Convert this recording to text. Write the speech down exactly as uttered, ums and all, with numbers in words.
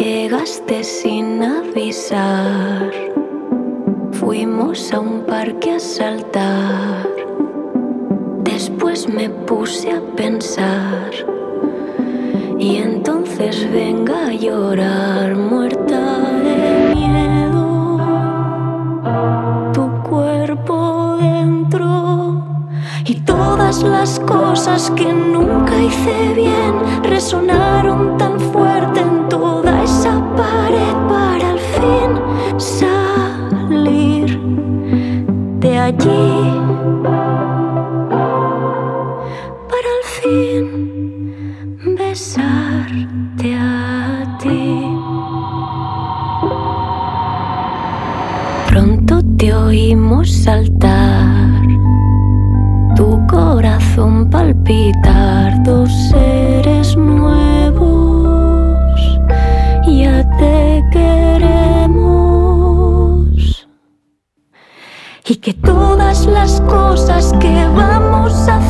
Llegaste sin avisar. Fuimos a un parque a saltar. Después me puse a pensar. Y entonces venga a llorar, muerta de miedo. Tu cuerpo dentro. Y todas las cosas que nunca hice bien resonaron tan fuerte en toda esa pared para al fin salir de allí. Para al fin besarte a ti. Pronto te oímos saltar. Tu corazón palpitar, dos seres nuevos, ya te queremos. Y que todas las cosas que vamos a hacer